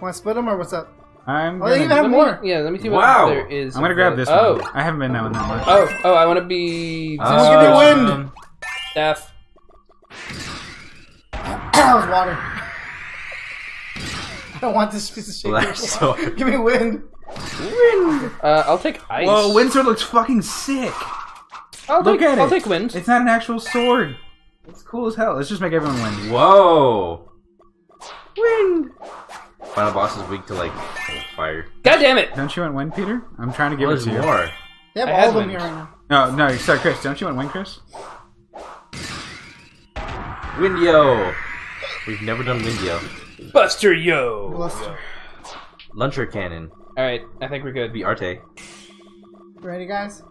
Want to split them or what's up? They even have more. Yeah, let me see what there is. I'm gonna grab this one. I haven't been that one that much. Oh, I want to be. Just give me wind. Staff. That was water. I don't want this piece of shit. Give me wind. Wind. I'll take ice. Whoa, Windsword looks fucking sick. I'll take wind. It's not an actual sword. It's cool as hell. Let's just make everyone win. Whoa. Wind. Final boss is weak to like fire. God damn it! Don't you want wind, Peter? I'm trying to give it to you. They have all of them here right now. No, you start, Chris. Don't you want wind, Chris? Windio. We've never done Windio. Buster yo. Buster. Luncher cannon. All right, I think we're good. Be Arte. Ready, guys?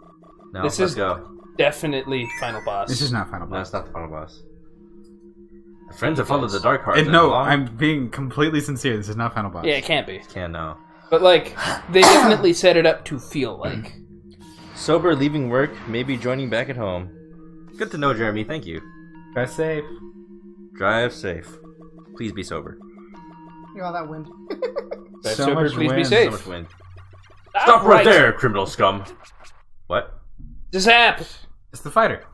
No, let's go. Definitely final boss. This is not final boss. No, it's not the final boss. Friends have followed the dark heart. No, I'm being completely sincere. This is not final boss. Yeah, it can't be. No. But like, they definitely set it up to feel like sober, leaving work, maybe joining back at home. Good to know, Jeremy. Thank you. Drive safe. Drive safe. Please be sober. You all that wind. Drive sober, please be safe. So much wind. Stop right there, criminal scum. What? Zap! It's the fighter.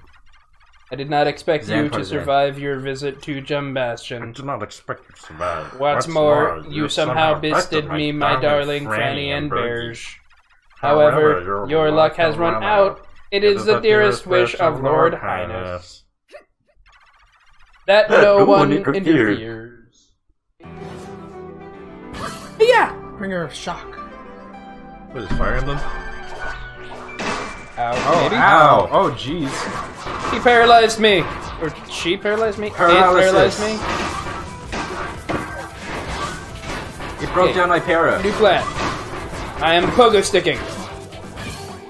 I did not expect you to survive your visit to Jum Bastion. I did not expect you to survive. What's more, you somehow bested me, my darling Franny and Berge. However, your luck has run out. It is the dearest wish of Lord Highness that no one interferes. Yeah! Bringer of shock. What is Fire Emblem? Ow. Oh, jeez. He paralyzed me. Or she paralyzed me? Paralyzed me? It broke down my para. New flat. I am pogo sticking.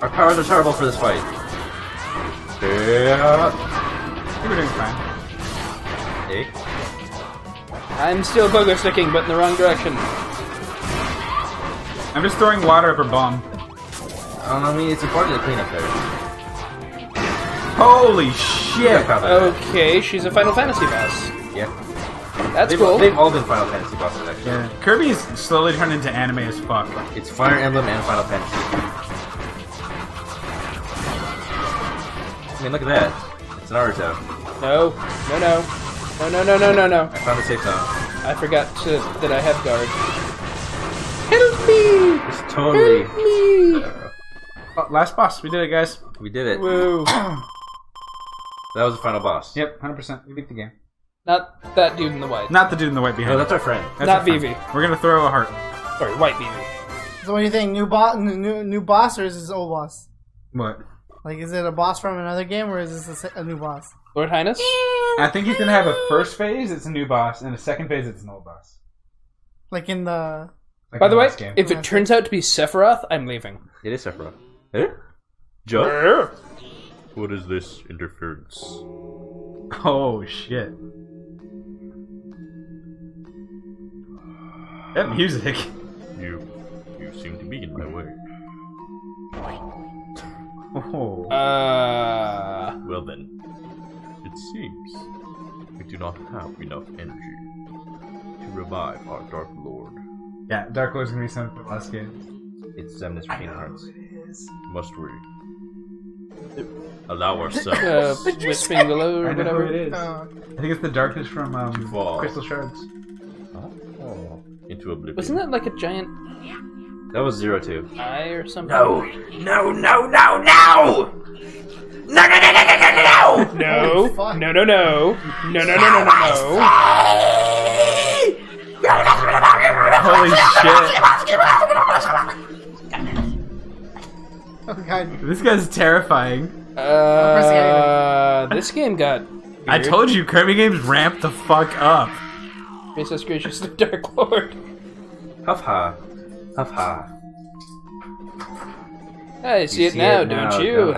Our powers are terrible for this fight. Yeah. We were doing fine. Hey. I'm still pogo sticking, but in the wrong direction. I'm just throwing water up her bomb. I mean, it's important to clean up there. Holy shit! Okay, she's a Final Fantasy boss. Yeah. That's cool. They've all been Final Fantasy bosses, actually. Yeah. Kirby's slowly turned into anime as fuck. It's Fire Emblem and Final Fantasy. I mean, look at that. It's Naruto. No. I found a safe zone. I forgot that I have guard. Help me! It's totally... Help me! Oh, last boss. We did it, guys. We did it. Woo. That was the final boss. Yep, 100%. We beat the game. Not that dude in the white. Not the dude in the white behind. No, that's our friend. That's not Vivi. We're going to throw a heart. Sorry, white Vivi. So what do you think? New boss or is this old boss? What? Like, is it a boss from another game or is this a new boss? Lord Highness? I think he's going to have a first phase, it's a new boss, and a second phase, it's an old boss. Like in the... Like by the way, if it turns out to be Sephiroth, I'm leaving. It is Sephiroth. Eh? Jump? What is this interference? Oh shit. That music. You seem to be in my way. Oh. Well then. It seems we do not have enough energy to revive our Dark Lord. Yeah, Dark Lord's gonna be something for the last game. It's Zemnis for Kingdom Hearts. Must we allow ourselves? Whispering below or whatever it is. I think it's the darkness from Crystal Shards. Oh. Into oblivion. Wasn't that like a giant? That was 02. Eye or something. No! Holy shit! Oh god. This guy's terrifying. This game got weird. I told you, Kirby games ramp the fuck up. Gracious, gracious, the Dark Lord. Huff-ha. Huff-ha. I see it now, don't you?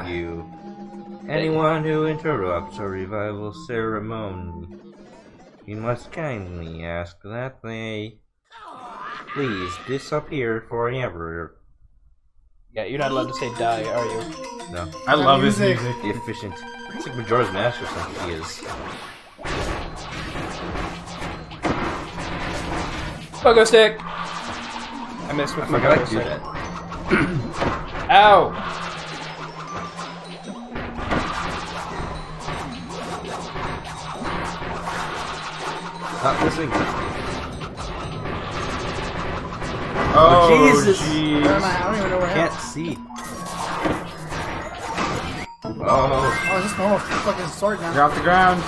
Anyone who interrupts a revival ceremony, you must kindly ask that they please disappear forever. Yeah, you're not allowed to say die, are you? No. I love his music. The efficient. It's like Majora's Mask or something. He is. Pogo stick! I missed with my guy. Ow! Not missing. Oh, Jesus! Geez. I don't even know where I am. Can't see. Oh. Oh, this normal fucking sword now. You're off the ground.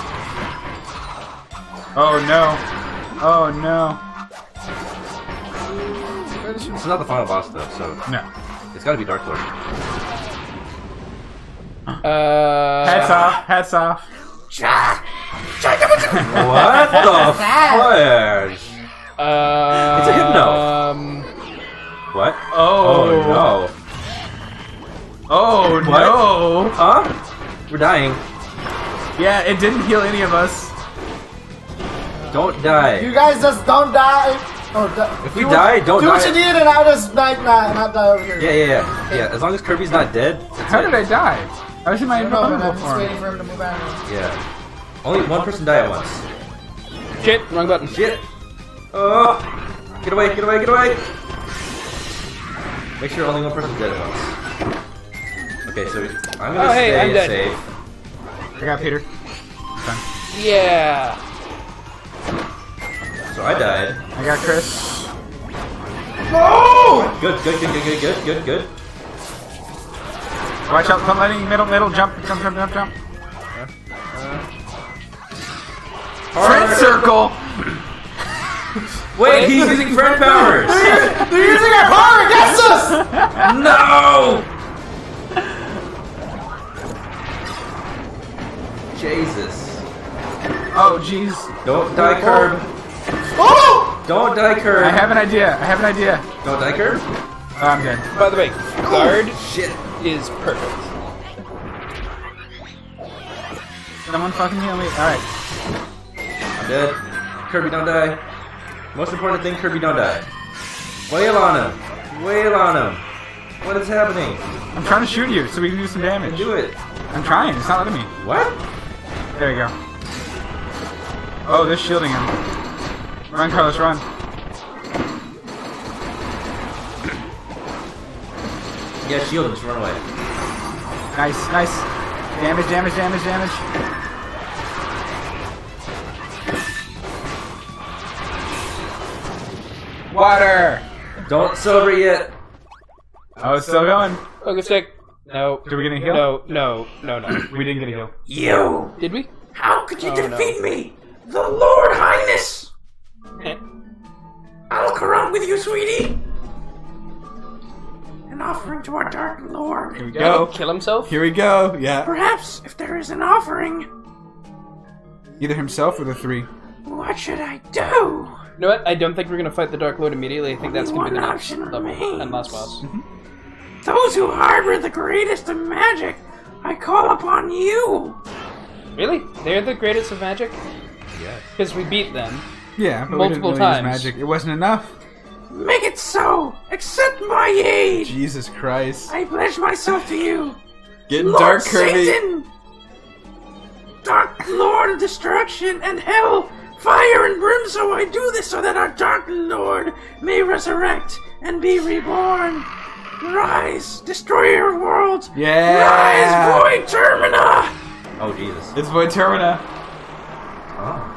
Oh no. Oh no. It's not the final boss though, so. No. It's gotta be Dark Lord. Hats off, hats off. Ja! What the flash? It's a hypno. What? Oh, no. Oh what? No. Huh? We're dying. Yeah, it didn't heal any of us. Don't die. You guys just don't die. Oh, if we die, don't die. Do what you need and I'll just not die over here. Yeah. As long as Kirby's not dead. How did I die? I was in my invulnerable form. I'm just waiting for him to move out of here. Yeah. Only one person died at once. Shit! Wrong button. Shit! Oh! Get away! Get away! Get away! Make sure only one person's dead at once. Okay, so I'm gonna stay and save. I got Peter. Done. Yeah. So I died. I got Chris. No! Good. Watch out! Come letting middle jump. Friend circle! Wait, he's using friend powers! They're using our power against us! No! Jesus. Oh, jeez. Don't die, Curb. Oh! Don't die, Curb. I have an idea. Don't die, Curb? Oh, I'm dead. By the way, guard is perfect. Someone fucking heal me. Alright. Dead. Kirby, don't die. Most important thing, Kirby, don't die. Wail on him. Wail on him. What is happening? I'm trying to shoot you so we can do some damage. Do it. I'm trying. It's not letting me. What? There you go. Oh, they're shielding him. Run, Carlos, run. Yeah, shield him. Just run away. Nice. Damage. Water! Don't sober yet. Oh, it's still going. Look, it's sick. No. Did we get a heal? No. We didn't get a heal. You! Did we? How could you defeat me? The Lord Highness! I'll corrupt with you, sweetie! An offering to our Dark Lord. Here we go. Kill himself? Here we go, yeah. Perhaps, if there is an offering. Either himself or the three. What should I do? You know what? I don't think we're gonna fight the Dark Lord immediately. I think that's gonna be the next level and last boss. Those who harbor the greatest of magic, I call upon you. Really? They're the greatest of magic? Yeah. Because we beat them. Yeah, but multiple we didn't really times. Use magic. It wasn't enough. Make it so. Accept my aid. Jesus Christ! I pledge myself to you. Get Lord dark, Kirby. Satan, Dark Lord of Destruction and Hell. Fire and brimstone, I do this so that our Dark Lord may resurrect and be reborn. Rise, destroyer of worlds. Yeah. Rise, Void Termina. Oh, Jesus. It's Void Termina. Oh.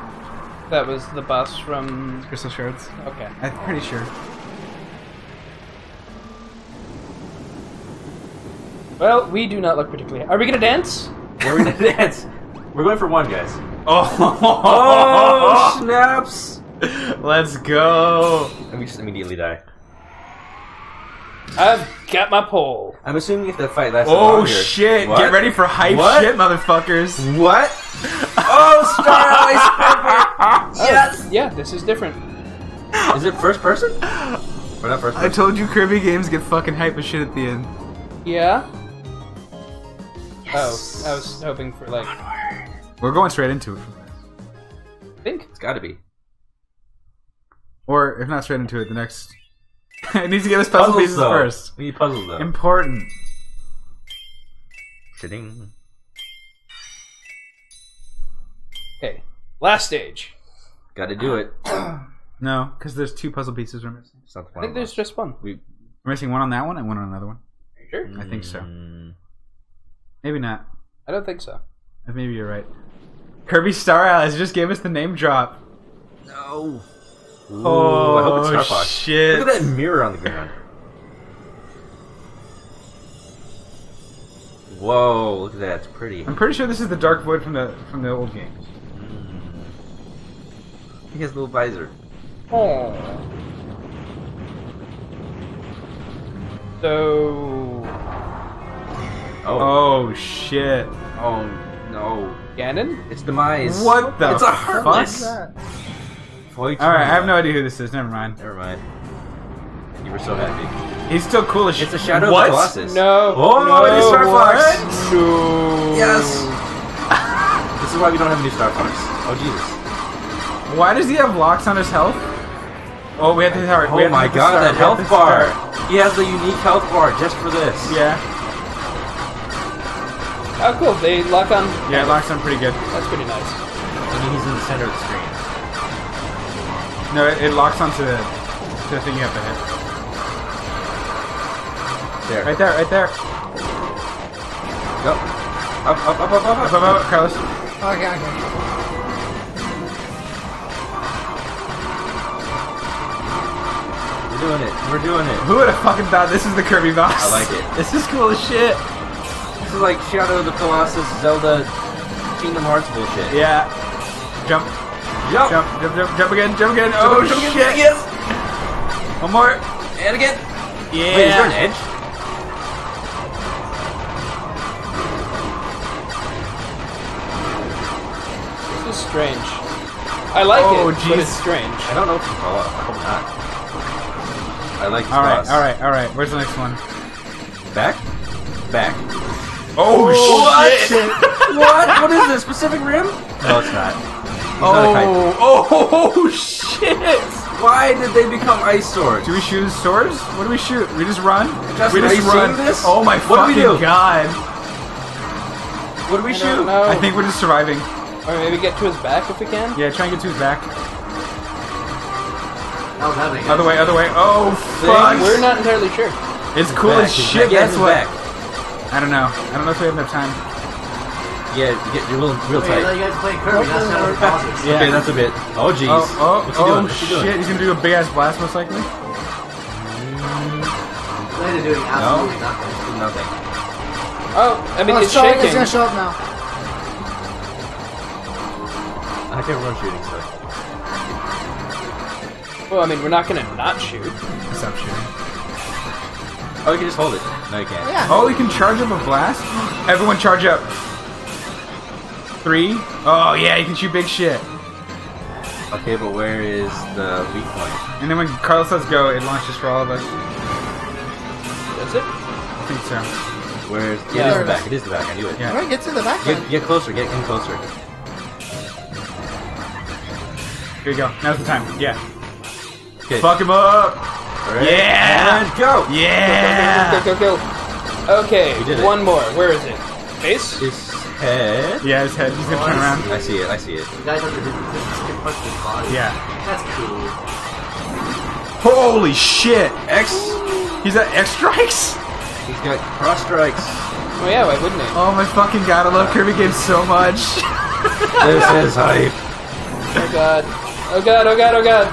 That was the boss from Crystal Shards. Okay. I'm pretty sure. Well, we do not look particularly. Are we gonna dance? We're gonna dance. We're going for one, guys. Oh snaps! Let's go! And we just immediately die. I've got my pole. I'm assuming if the fight lasts longer. Oh shit! What? Get ready for hype shit, motherfuckers! What? Oh, Star Allies! Yes! Oh, yeah, this is different. Is it first person? Or not first person? I told you Kirby games get fucking hype as shit at the end. Yeah? Yes. Oh, I was hoping for like... We're going straight into it from this. I think. It's gotta be. Or, if not straight into it, the next... It needs to give us puzzle pieces first. We need puzzles, though. Important. Sitting. Okay. Last stage. Gotta do it. No, because there's two puzzle pieces we're missing. It's not the final boss. I think there's just one. We're missing one on that one and one on another one. Are you sure? I think so. Maybe not. I don't think so. Maybe you're right. Kirby Star Allies just gave us the name drop. No. Ooh, oh, I hope it's Star Fox. Shit. Look at that mirror on the ground. Whoa, look at that. It's pretty. I'm pretty sure this is the Dark Void from the old games. He has a little visor. Oh. So. Oh. Oh shit. Oh no. Ganon? It's demise. What the? It's a heartless. Alright, I have no idea who this is. Never mind. Never mind. You were so happy. He's still cool as shit. It's a Shadow of the Colossus. No. Oh, no, it is Star Fox. No. Yes. This is why we don't have any Star Fox. Oh Jesus. Why does he have locks on his health? Oh, we have to. Oh we have my god, that health bar! He has a unique health bar just for this. Yeah. Oh, cool. They lock on. Yeah, it locks on pretty good. That's pretty nice. I mean, he's in the center of the screen. No, it locks onto the thing you have to hit. There. Right there. Right there. Go. Up, up, up, up, up, up, up, up, Carlos. Okay, okay. We're doing it. We're doing it. Who would have fucking thought this is the Kirby boss? I like it. This is cool as shit. This is like Shadow of the Colossus, Zelda, Kingdom Hearts bullshit. Yeah. Jump. Jump. Jump. Jump. Jump. Jump again. Jump again. Oh jump again, shit! Jump again. Yes. One more. And again. Yeah. Wait, is there an edge? This is strange. I like it, geez. But it's strange. I don't know if you can fall off. I hope not. I like this boss. Alright, alright. Where's the next one? Back? Back. Oh, shit! What? What is this? Pacific Rim? No, it's not. Oh, shit! Why did they become ice swords? Do we shoot swords? What do we shoot? We just run? We just run. This? Oh my fucking god. What do we shoot? No. I think we're just surviving. Alright, maybe get to his back if we can? Yeah, try and get to his back. Other way, other way. Oh, fuck. We're not entirely sure. It's cool as shit. That's what. I don't know. I don't know if we have enough time. Yeah, you get your real tight. You guys play Kirby. That's how it passes. Yeah, okay, that's a bit. Oh, jeez. Oh, shit. He's gonna do a big ass blast most likely. They're doing absolutely nothing. Nothing. Oh, I mean it's shaking. It's gonna show up now. I can't run shooting, so. Well, I mean, we're not gonna not shoot. Stop shooting. Oh, you can just hold it. No, you can't. Yeah. Oh, we can charge up a blast? Everyone charge up. 3. Oh, yeah, you can shoot big shit. Okay, but where is the weak point? And then when Carlos lets go, it launches for all of us. That's it? I think so. Where is... Yeah, it is the back. It is the back. I knew it. Yeah. All right, get to the back. Get closer. Get him closer. Here we go. Now's the time. Yeah. Okay. Fuck him up! Right. Yeah! And go! Yeah! Go, go, go, go, go, go. Okay, one more. Where is it? Face? His head? Yeah, his head. He's gonna turn around. I see it, I see it. The guys have to punch his body. Yeah. That's cool. Holy shit! X? He's at X strikes? He's got cross strikes. Oh yeah, why wouldn't he? Oh my fucking god, I love Kirby games so much. This is hype. Oh god. Oh god, oh god, oh god.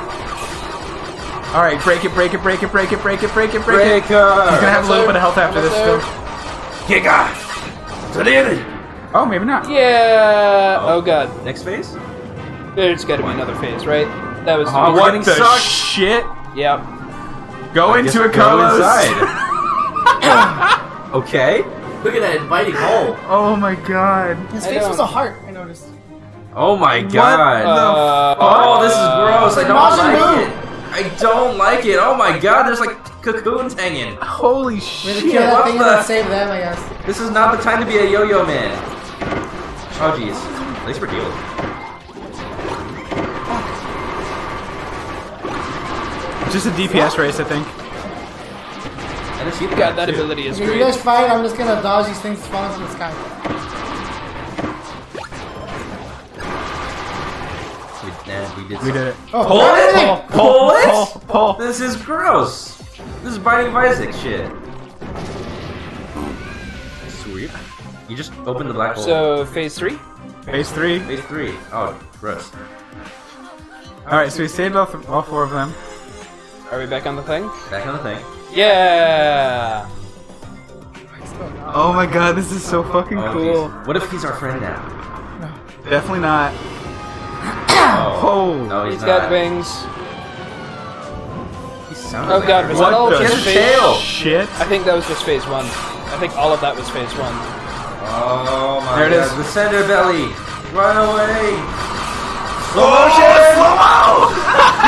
All right, break it, break it, break it, break it, break it, break it, break it. He's gonna have a little bit of health after this, though. Giga, to the end. Oh, maybe not. Yeah. Oh god. Next phase? There's got to be another phase, right? That was. Oh, what the shit? Yep. Go into it, Carlos. Okay. Look at that inviting hole. Oh my god. His face was a heart. I noticed. Oh my god. Oh, this is gross. I don't like it. I don't like it. Oh my god, there's like cocoons hanging. Holy shit. We're gonna kill that thing and save them, I guess. This is not the time to be a yo-yo man. Oh jeez. At least we're healed. Just a DPS race, I think. And if you've got that ability, is great. If you guys fight, I'm just gonna dodge these things falling from the sky. We did it. Oh, Pull it? This is gross. This is Binding of Isaac shit. Sweet. You just opened the black hole. So, phase three. Oh, gross. Alright, so we saved all four of them. Are we back on the thing? Back on the thing. Yeah! Oh my god, this is so fucking cool. Geez. What if he's our friend now? Definitely not. Oh, no, he's not. Got wings. Oh god, was that all just phase? Shit. I think that was just phase one. I think all of that was phase one. Oh my god. There it is. The center belly. Run away. Slow motion. Slow-mo!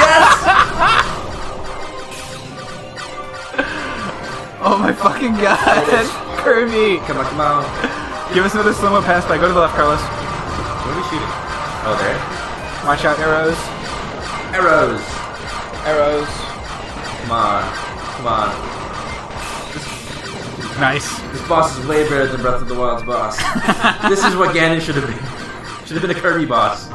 Yes! Oh my fucking god. Kirby. Come on, come on. Give us another slow-mo pass by. Go to the left, Carlos. What are we shooting? Oh, there. Watch out, arrows. Arrows. Arrows. Come on. Come on. Nice. This boss is way better than Breath of the Wild's boss. This is what Ganon should have been. Should have been a Kirby boss.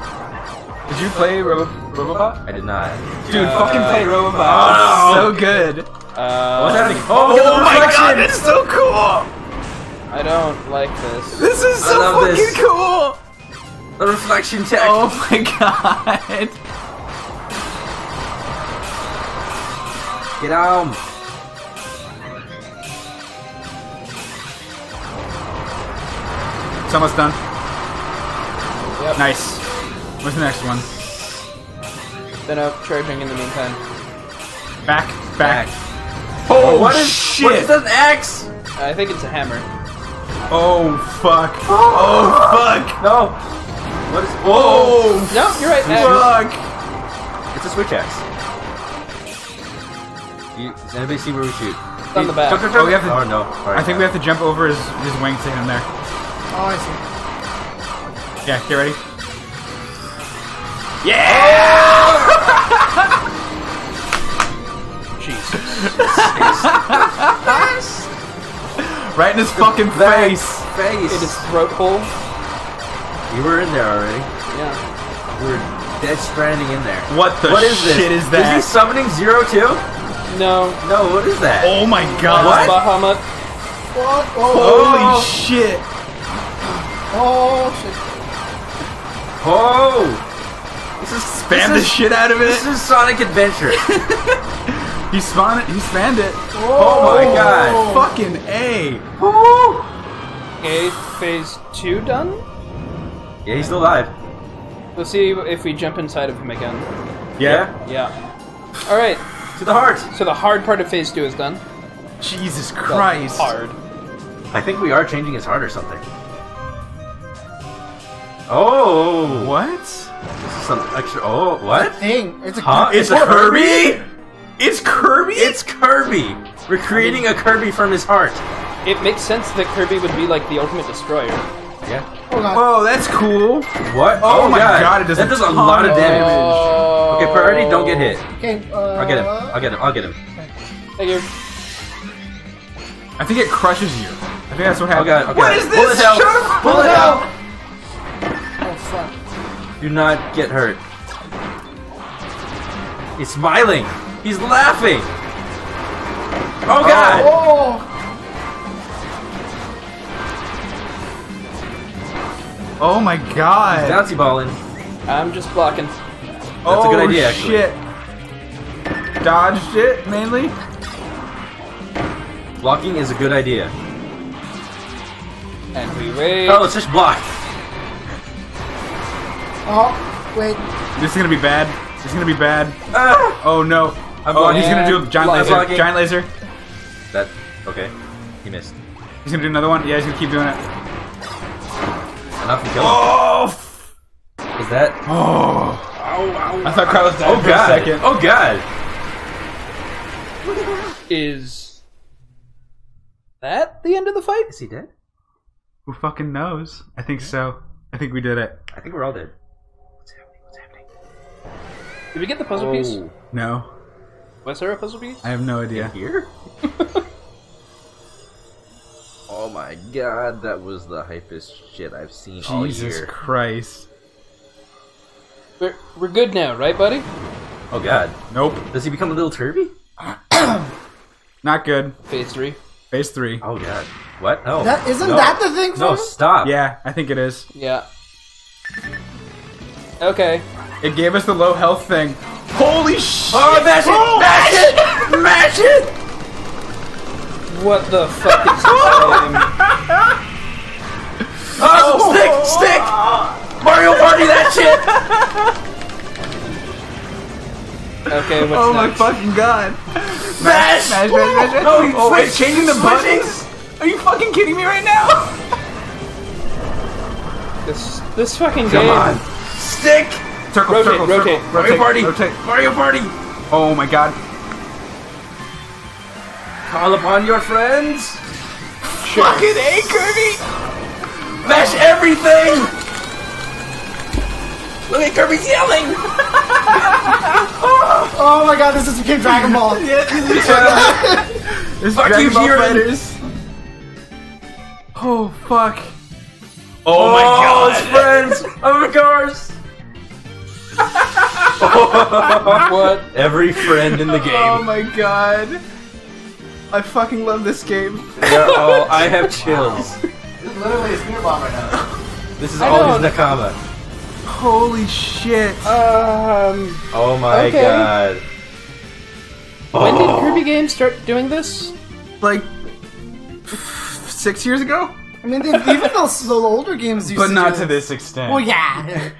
Did you play Robobot? I did not. Dude, fucking play Robobot. Oh, so good. What's happening? Oh my god, it's so cool! I don't like this. This is so fucking cool! The reflection tech. Oh my god. Get out. It's almost done. Yep. Nice. What's the next one? Then up charging in the meantime. Back, back. Oh, what is shit? What is an axe? I think it's a hammer. Oh fuck. Oh fuck. No. What is? Oh. No, you're right. Fuck. It's a switch axe. Does anybody see where we shoot? It's on the back. Jump. Oh, we have to. Oh no. Right, I think we have to jump over his wing to get him there. Oh, I see. Yeah, get ready. Yeah! Oh! Jesus. Right in his fucking face! In his throat hole. You were in there already. Yeah. We were dead stranding in there. What the shit is that? Is he summoning Zero Two? No. No, what is that? Oh my god. What? Bahamut. What? Oh. Holy shit. Oh shit! Oh! This is spam the shit out of it. This is Sonic Adventure. He spawned it. He spammed it. Oh my god! Fucking A. Woo! Okay, phase two done. Yeah, he's still alive. We'll see if we jump inside of him again. Yeah. Yeah. All right. To the heart. So the hard part of phase two is done. Jesus Christ! Hard. I think we are changing his heart or something. Oh, what? This is some extra. Oh, what? It's a thing. It's a. Huh? It's a Kirby. It's Kirby. It's Kirby. We're creating a Kirby from his heart. It makes sense that Kirby would be like the ultimate destroyer. Yeah. Whoa, that's cool. What? Oh my god! It does a lot of damage. Okay, priority. Don't get hit. Okay. I'll get him. I'll get him. I'll get him. Thank you. I think it crushes you. I think that's what happened. Okay. What is this? Bullet hell. Do not get hurt. He's smiling. He's laughing. Oh god! Oh, oh my god! He's bouncy balling. I'm just blocking. That's a good idea, actually. Shit! Dodged it mainly. Blocking is a good idea. And we wait. Oh, it's just block. Oh, wait. This is gonna be bad. This is gonna be bad. Ah! Oh no. He's gonna do a giant laser. Blocking. Giant laser. That. Okay. He missed. He's gonna do another one? Yeah, he's gonna keep doing it. Enough to kill him. Oh! Is that. Oh! Ow, ow, I thought Carlos died for a second. Oh god! Is. That the end of the fight? Is he dead? Who fucking knows? I think so. I think we did it. I think we're all dead. Did we get the puzzle piece? No. Was there a puzzle piece? I have no idea. In here? Oh my god, that was the hypest shit I've seen all year. Jesus Christ. We're good now, right, buddy? Oh god. Nope. Does he become a little turby? Not good. Phase 3. Phase 3. Oh god. What? Oh. That, isn't no. that the thing? For no, him? Stop. Yeah, I think it is. Yeah. Okay. It gave us the low health thing. Holy shit! Oh, that's it! That's it! That's it! What the fuck is that? Oh, stick! Mario Party that shit! Okay, what's oh next? My fucking god. Smash! Smash, smash, smash, smash. No, you oh, switch! Changing the buttons? Are you fucking kidding me right now? This fucking Come game. Come on. Stick! Circle, rotate, circle, rotate. Circle. Mario rotate, Party! Rotate. Mario Party! Oh my god. Call upon your friends! Sure. Fucking A, Kirby! Smash everything! Look at Kirby's yelling! Oh my god, this just became Dragon Ball. Yeah, this fuck Dragon you, Ball fighters. Oh, fuck. Oh my god, it's friends! Oh my cars! What? Every friend in the game. Oh my god. I fucking love this game. Oh, I have chills. Wow. Literally a spear bomb right now. This is all his Nakama. Holy shit. Oh my okay. god. When did Kirby games start doing this? Like 6 years ago? I mean, even those older games used but to not do to this extent. Well, yeah.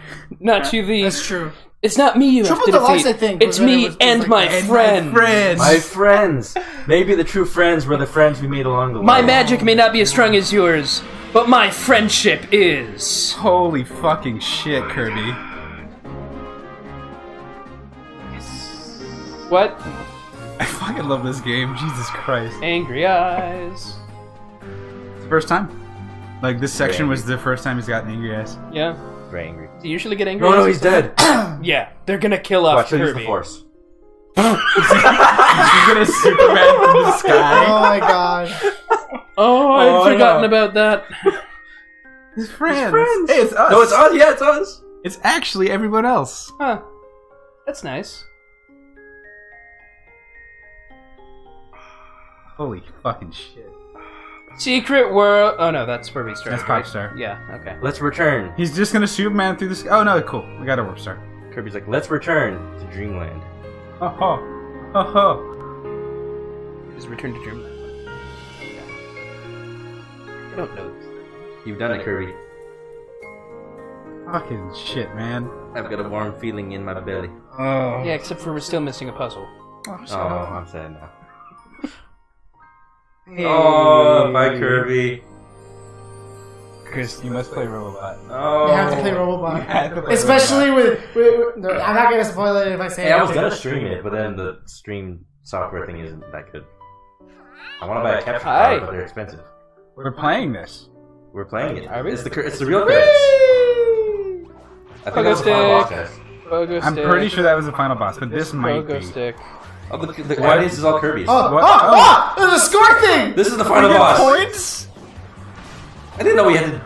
Not to the... That's true. It's not me you Triple have to Deluxe, defeat. I think, it's me it and, like, my friends. My friends. Maybe the true friends were the friends we made along the way. My magic may not be as strong as yours. But my friendship is... Holy fucking shit, Kirby. Yes. What? I fucking love this game, Jesus Christ. Angry eyes. It's the first time. Like, this section was the first time he's gotten angry eyes. Yeah. Very angry. Do you usually get angry eyes? No, he's dead. Yeah, they're gonna kill off Kirby. Watch, use the force. He's gonna Superman from the sky. Oh my gosh. Oh, I've forgotten about that. His friends. Hey, it's us. No, it's us. Yeah, it's us. It's actually everyone else. Huh. That's nice. Holy fucking shit. Secret world. Oh no, that's where we start. That's Popstar. Yeah, okay. Let's return. He's just gonna Superman through the sky. Oh no, cool. We got a warp star. Kirby's like, let's return to Dreamland. Ha ha. Ha ha. Just return to Dreamland. I don't know. You've done it, Kirby. Fucking shit, man. I've got a warm feeling in my belly. Oh. Yeah, except for we're still missing a puzzle. Oh, I'm sad now. Hey. Oh, my Kirby. Chris, you must play Robobot. Oh. You have to play Robobot. Especially with... No, I'm not going to spoil it if I say it. Hey, I was going to stream it, but then the stream software thing isn't that good. I want to buy a capture card, but they're expensive. We're playing this. We're playing it. It's the real credits. I think that's the final boss. I'm pretty sure that was the final boss, but this might be. Oh, the audience is all Kirby's. Oh! There's a score thing! This is the final boss. Points? I didn't know we had to...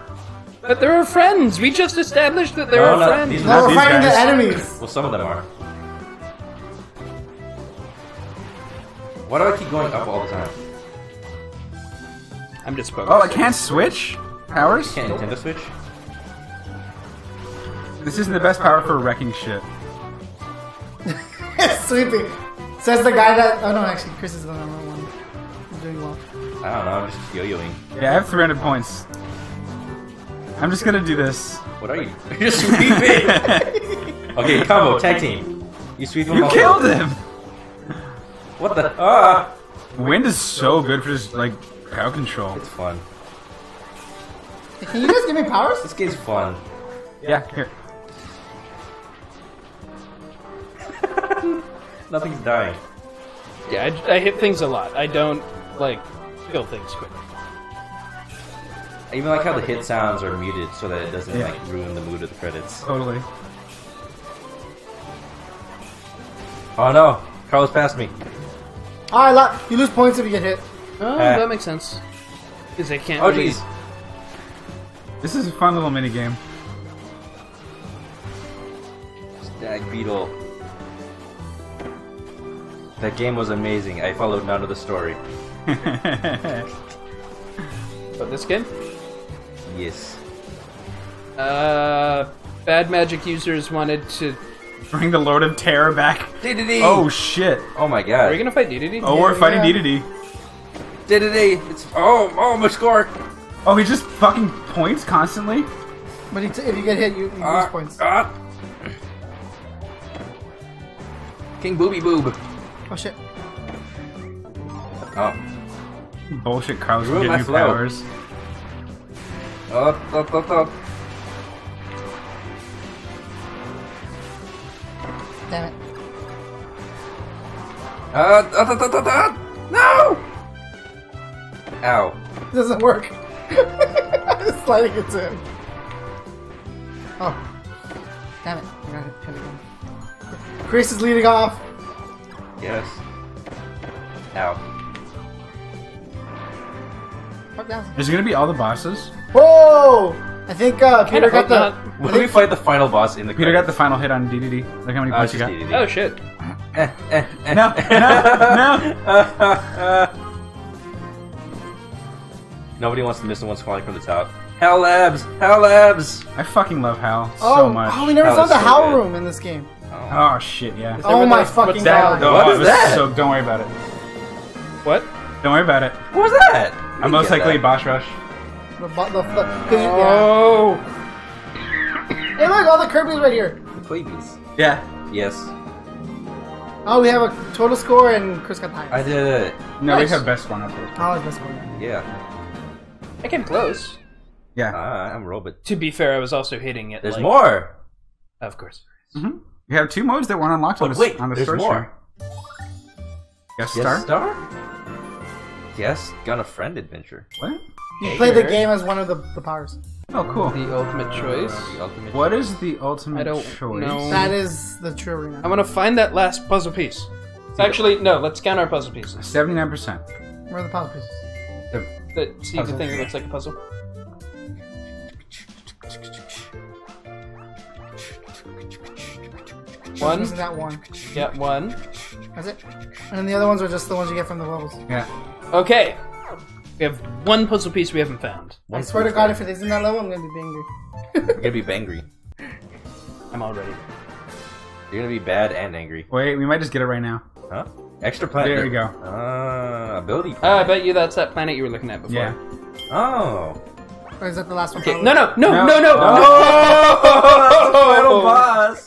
But there are friends. We just established that there are friends. These we're fighting the enemies. Well, some of them are. Why do I keep going up all the time? I'm just focused. Oh, I can't switch powers? Can't Nintendo Switch? This isn't the best power for wrecking shit. Sleeping. Says the guy that... Oh, no, actually, Chris is the number one. He's doing well. I don't know, I'm just yo-yoing. Yeah, I have 300 points. I'm just gonna do this. What are you? You're sweeping! Okay, combo, tag team. You sweep him You killed him! What the... Wind is so good for just, like... Power control. It's fun. Can you just give me powers? This game's fun. Yeah, here. Nothing's dying. Yeah, I hit things a lot. I don't, like, kill things quickly. I even like how the hit sounds are muted so that it doesn't, like, ruin the mood of the credits. Totally. Oh no! Carlos passed me. Alright, you lose points if you get hit. Oh, that makes sense. Because they can't jeez. This is a fun little minigame. Dag Beetle. That game was amazing. I followed none of the story. But this game? Yes. Bad magic users wanted to bring the Lord of Terror back. Dedede! Oh shit! Oh my god! Are we gonna fight Dedede? Oh, yeah, we're fighting Dedede. Dedede! It's oh my score! Oh, he just fucking points constantly. But he if you get hit, you lose points. King Booby Boob. Oh shit! Oh. Bullshit! Crowds will get new powers. Up, up, up, up. Damn it. No! Ow. It doesn't work. I'm just sliding it to him. Oh. Damn it. I gotta hit it again. Chris is leading off. Yes. Ow. Is it gonna be all the bosses? Whoa! I think Peter got the. When we fight the final boss in the. Peter got the final hit on Dedede. Look how many points he got. DDD. Oh shit! No! No! Nobody wants to miss the ones falling from the top. HAL Labs! HAL Labs! I fucking love HAL so much. Oh, we never saw the HAL room in this game. Oh, shit! Yeah. Oh my fucking god! What is that? So don't worry about it. What? Don't worry about it. What was that? I'm most likely boss rush. Oh! Hey, look, all the Kirby's right here. The Kirby's. Yeah. Yes. Oh, we have a total score, and Chris got the highest. I did it. No, nice. We have best one. I like best one. Yeah. I came close. Yeah. I'm Robot. To be fair, I was also hitting it. There's like... more. Of course. Mm-hmm. We have two modes that weren't unlocked on the first one. Guest star. Guest star. Yes, Gun a Friend Adventure. What? You play the game as one of the powers. Oh, cool. The ultimate choice. The ultimate choice. Is the ultimate choice? Know. That is the true one. I want to find that last puzzle piece. Actually, no, let's count our puzzle pieces. 79%. Where are the puzzle pieces? See the thing that looks like a puzzle? One. Isn't that one? Yeah, one. That's it. And then the other ones are just the ones you get from the levels. Yeah. Okay, we have one puzzle piece we haven't found. I swear to God, if it isn't that level, I'm gonna be bangry. You're gonna be bangry. I'm already. You're gonna be bad and angry. Wait, we might just get it right now. Huh? Extra planet. There we go. Ability planet. I bet you that's that planet you were looking at before. Yeah. Oh. Or is that the last one? Okay. No, no, no, no, no, no! Oh, that's the final boss.